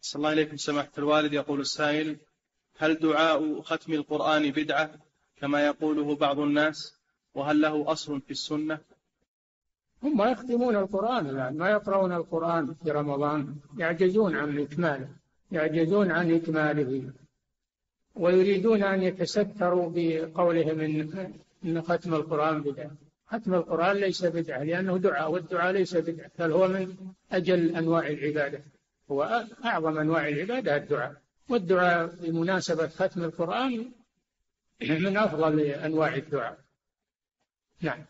صلى الله عليكم سماحة الوالد. يقول السائل: هل دعاء ختم القرآن بدعة كما يقوله بعض الناس؟ وهل له أصل في السنة؟ هم يختمون القرآن الآن، ما يقرؤون القرآن في رمضان، يعجزون عن إكماله، يعجزون عن إكماله، ويريدون أن يتستروا بقولهم إن ختم القرآن بدعة. ختم القرآن ليس بدعة، لأنه دعاء، والدعاء ليس بدعة، بل هو من أجل أنواع العبادة، هو أعظم أنواع العبادة الدعاء، والدعاء بمناسبة ختم القرآن من أفضل أنواع الدعاء. نعم.